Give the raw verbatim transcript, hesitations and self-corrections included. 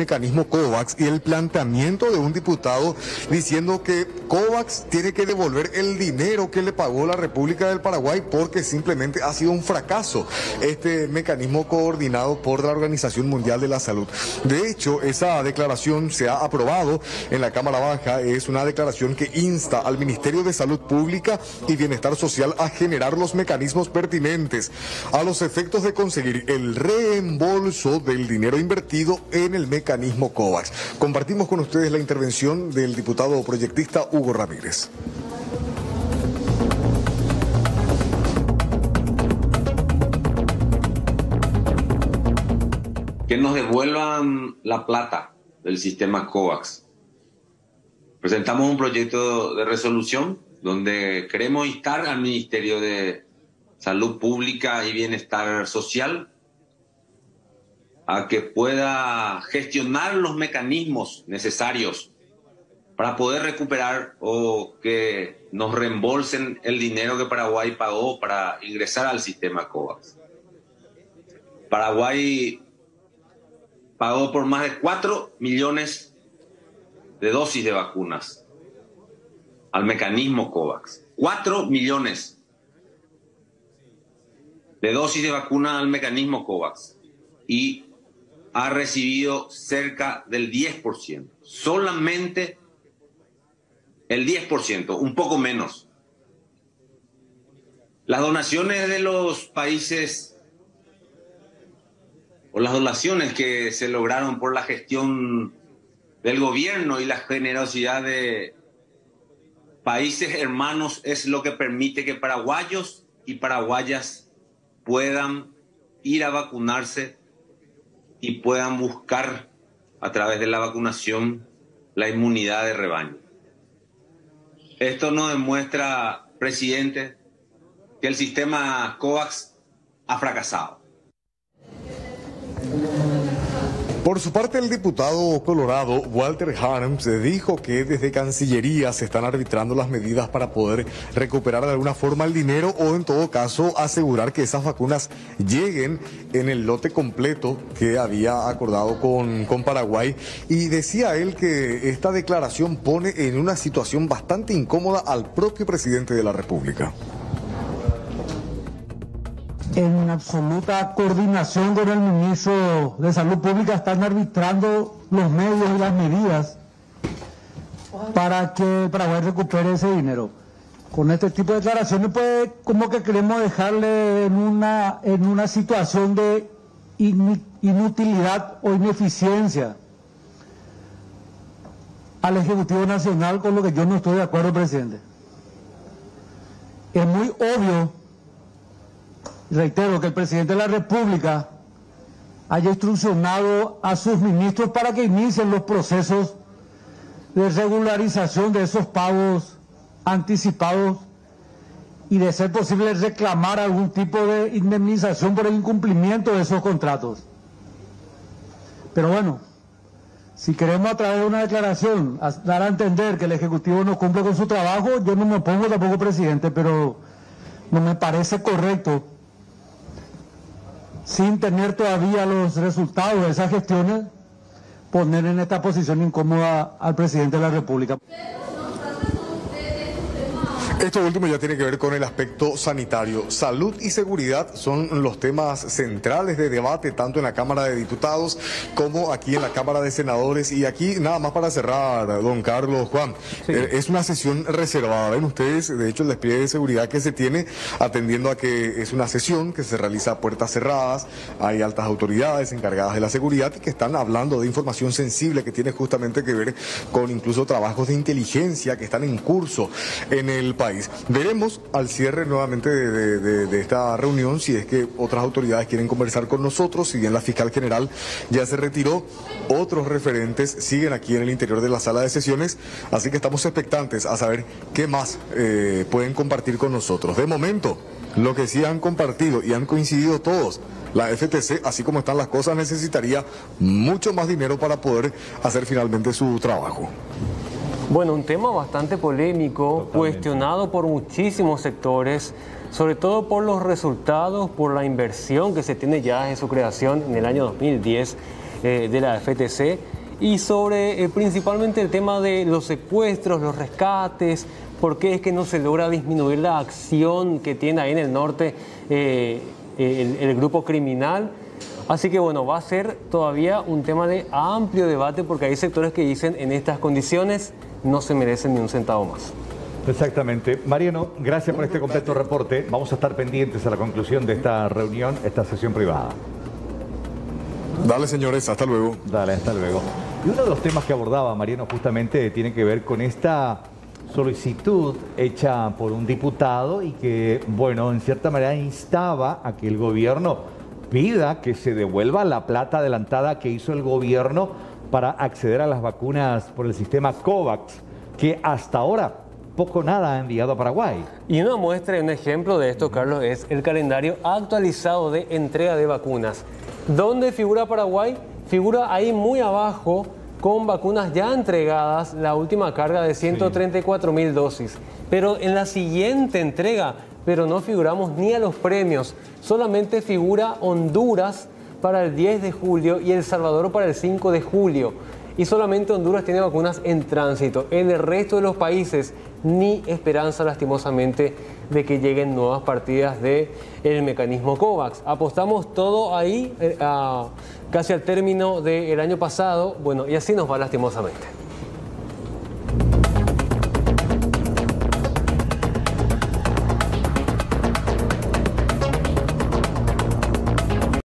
Mecanismo COVAX y el planteamiento de un diputado diciendo que COVAX tiene que devolver el dinero que le pagó la República del Paraguay porque simplemente ha sido un fracaso este mecanismo coordinado por la Organización Mundial de la Salud. De hecho, esa declaración se ha aprobado en la Cámara Baja, es una declaración que insta al Ministerio de Salud Pública y Bienestar Social a generar los mecanismos pertinentes a los efectos de conseguir el reembolso del dinero invertido en el mecanismo. Mecanismo COVAX. Compartimos con ustedes la intervención del diputado proyectista Hugo Ramírez. Que nos devuelvan la plata del sistema COVAX. Presentamos un proyecto de resolución donde queremos instar al Ministerio de Salud Pública y Bienestar Social a que pueda gestionar los mecanismos necesarios para poder recuperar o que nos reembolsen el dinero que Paraguay pagó para ingresar al sistema COVAX. Paraguay pagó por más de cuatro millones de dosis de vacunas al mecanismo COVAX. cuatro millones de dosis de vacunas al mecanismo COVAX. Y ha recibido cerca del diez por ciento, solamente el diez por ciento, un poco menos. Las donaciones de los países, o las donaciones que se lograron por la gestión del gobierno y la generosidad de países hermanos, es lo que permite que paraguayos y paraguayas puedan ir a vacunarse y puedan buscar a través de la vacunación la inmunidad de rebaño. Esto nos demuestra, presidente, que el sistema COVAX ha fracasado. Por su parte, el diputado colorado Walter Harms dijo que desde Cancillería se están arbitrando las medidas para poder recuperar de alguna forma el dinero o, en todo caso, asegurar que esas vacunas lleguen en el lote completo que había acordado con, con Paraguay. Y decía él que esta declaración pone en una situación bastante incómoda al propio presidente de la República. En absoluta coordinación con el ministro de Salud Pública están arbitrando los medios y las medidas para que Paraguay recupere ese dinero. Con este tipo de declaraciones, pues, como que queremos dejarle en una, en una situación de inutilidad o ineficiencia al Ejecutivo Nacional, con lo que yo no estoy de acuerdo, presidente. Es muy obvio. Reitero que el presidente de la República haya instruccionado a sus ministros para que inicien los procesos de regularización de esos pagos anticipados y, de ser posible, reclamar algún tipo de indemnización por el incumplimiento de esos contratos. Pero bueno, si queremos a través de una declaración dar a entender que el Ejecutivo no cumple con su trabajo, yo no me opongo tampoco, presidente, pero no me parece correcto, sin tener todavía los resultados de esas gestiones, poner en esta posición incómoda al presidente de la República. Esto último ya tiene que ver con el aspecto sanitario. Salud y seguridad son los temas centrales de debate, tanto en la Cámara de Diputados como aquí en la Cámara de Senadores. Y aquí, nada más para cerrar, don Carlos, Juan, sí. eh, es una sesión reservada. Ven ustedes, de hecho, el despliegue de seguridad que se tiene, atendiendo a que es una sesión que se realiza a puertas cerradas, hay altas autoridades encargadas de la seguridad y que están hablando de información sensible que tiene justamente que ver con incluso trabajos de inteligencia que están en curso en el país. Veremos al cierre nuevamente de, de, de, de esta reunión si es que otras autoridades quieren conversar con nosotros. Si bien la fiscal general ya se retiró, otros referentes siguen aquí en el interior de la sala de sesiones, así que estamos expectantes a saber qué más eh, pueden compartir con nosotros. De momento, lo que sí han compartido y han coincidido todos, la F T C, así como están las cosas, necesitaría mucho más dinero para poder hacer finalmente su trabajo. Bueno, un tema bastante polémico, totalmente cuestionado por muchísimos sectores, sobre todo por los resultados, por la inversión que se tiene ya en su creación en el año dos mil diez. eh, de la F T C, y sobre eh, principalmente el tema de los secuestros, los rescates, por qué es que no se logra disminuir la acción que tiene ahí en el norte eh, el, el grupo criminal. Así que bueno, va a ser todavía un tema de amplio debate, porque hay sectores que dicen en estas condiciones no se merecen ni un centavo más. Exactamente. Mariano, gracias por este completo reporte. Vamos a estar pendientes a la conclusión de esta reunión, esta sesión privada. Dale, señores, hasta luego. Dale, hasta luego. Y uno de los temas que abordaba Mariano justamente tiene que ver con esta solicitud hecha por un diputado y que, bueno, en cierta manera instaba a que el gobierno pida que se devuelva la plata adelantada que hizo el gobierno para acceder a las vacunas por el sistema COVAX, que hasta ahora poco nada ha enviado a Paraguay. Y una muestra, un ejemplo de esto, Carlos, es el calendario actualizado de entrega de vacunas. ¿Dónde figura Paraguay? Figura ahí muy abajo, con vacunas ya entregadas, la última carga de ciento treinta y cuatro mil dosis. Pero en la siguiente entrega, pero no figuramos ni a los premios. Solamente figura Honduras para el diez de julio y El Salvador para el cinco de julio. Y solamente Honduras tiene vacunas en tránsito. En el resto de los países, ni esperanza, lastimosamente, de que lleguen nuevas partidas del mecanismo COVAX. Apostamos todo ahí, eh, a, casi al término del año pasado. Bueno, y así nos va, lastimosamente.